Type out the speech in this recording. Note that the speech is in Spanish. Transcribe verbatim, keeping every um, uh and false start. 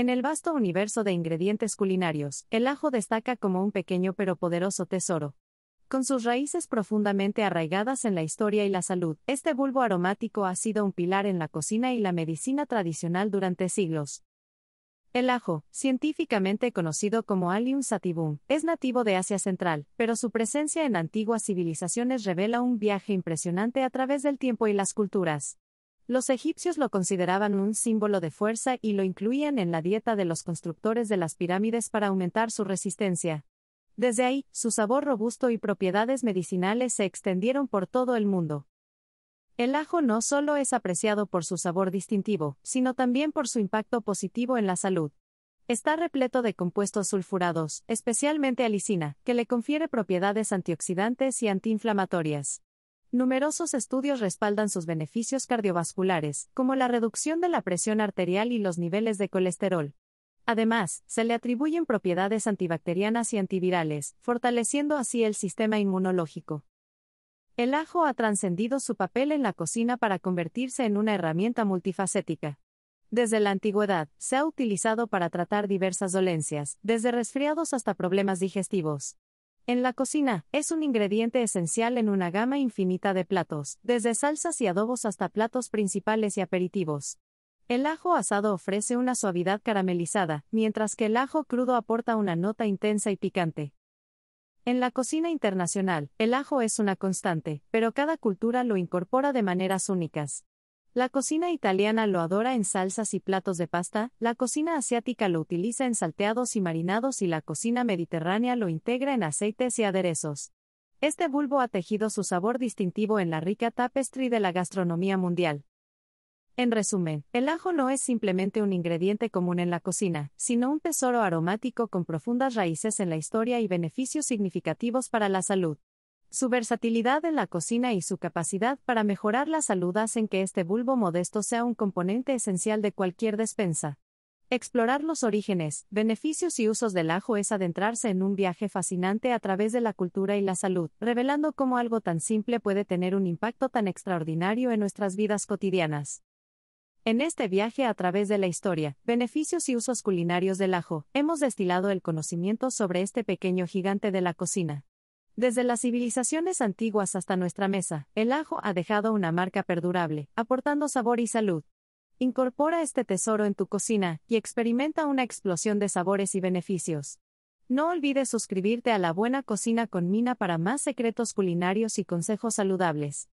En el vasto universo de ingredientes culinarios, el ajo destaca como un pequeño pero poderoso tesoro. Con sus raíces profundamente arraigadas en la historia y la salud, este bulbo aromático ha sido un pilar en la cocina y la medicina tradicional durante siglos. El ajo, científicamente conocido como Allium sativum, es nativo de Asia Central, pero su presencia en antiguas civilizaciones revela un viaje impresionante a través del tiempo y las culturas. Los egipcios lo consideraban un símbolo de fuerza y lo incluían en la dieta de los constructores de las pirámides para aumentar su resistencia. Desde ahí, su sabor robusto y propiedades medicinales se extendieron por todo el mundo. El ajo no solo es apreciado por su sabor distintivo, sino también por su impacto positivo en la salud. Está repleto de compuestos sulfurados, especialmente alicina, que le confiere propiedades antioxidantes y antiinflamatorias. Numerosos estudios respaldan sus beneficios cardiovasculares, como la reducción de la presión arterial y los niveles de colesterol. Además, se le atribuyen propiedades antibacterianas y antivirales, fortaleciendo así el sistema inmunológico. El ajo ha trascendido su papel en la cocina para convertirse en una herramienta multifacética. Desde la antigüedad, se ha utilizado para tratar diversas dolencias, desde resfriados hasta problemas digestivos. En la cocina, es un ingrediente esencial en una gama infinita de platos, desde salsas y adobos hasta platos principales y aperitivos. El ajo asado ofrece una suavidad caramelizada, mientras que el ajo crudo aporta una nota intensa y picante. En la cocina internacional, el ajo es una constante, pero cada cultura lo incorpora de maneras únicas. La cocina italiana lo adora en salsas y platos de pasta, la cocina asiática lo utiliza en salteados y marinados y la cocina mediterránea lo integra en aceites y aderezos. Este bulbo ha tejido su sabor distintivo en la rica tapestry de la gastronomía mundial. En resumen, el ajo no es simplemente un ingrediente común en la cocina, sino un tesoro aromático con profundas raíces en la historia y beneficios significativos para la salud. Su versatilidad en la cocina y su capacidad para mejorar la salud hacen que este bulbo modesto sea un componente esencial de cualquier despensa. Explorar los orígenes, beneficios y usos del ajo es adentrarse en un viaje fascinante a través de la cultura y la salud, revelando cómo algo tan simple puede tener un impacto tan extraordinario en nuestras vidas cotidianas. En este viaje a través de la historia, beneficios y usos culinarios del ajo, hemos destilado el conocimiento sobre este pequeño gigante de la cocina. Desde las civilizaciones antiguas hasta nuestra mesa, el ajo ha dejado una marca perdurable, aportando sabor y salud. Incorpora este tesoro en tu cocina y experimenta una explosión de sabores y beneficios. No olvides suscribirte a La Buena Cocina con Mina para más secretos culinarios y consejos saludables.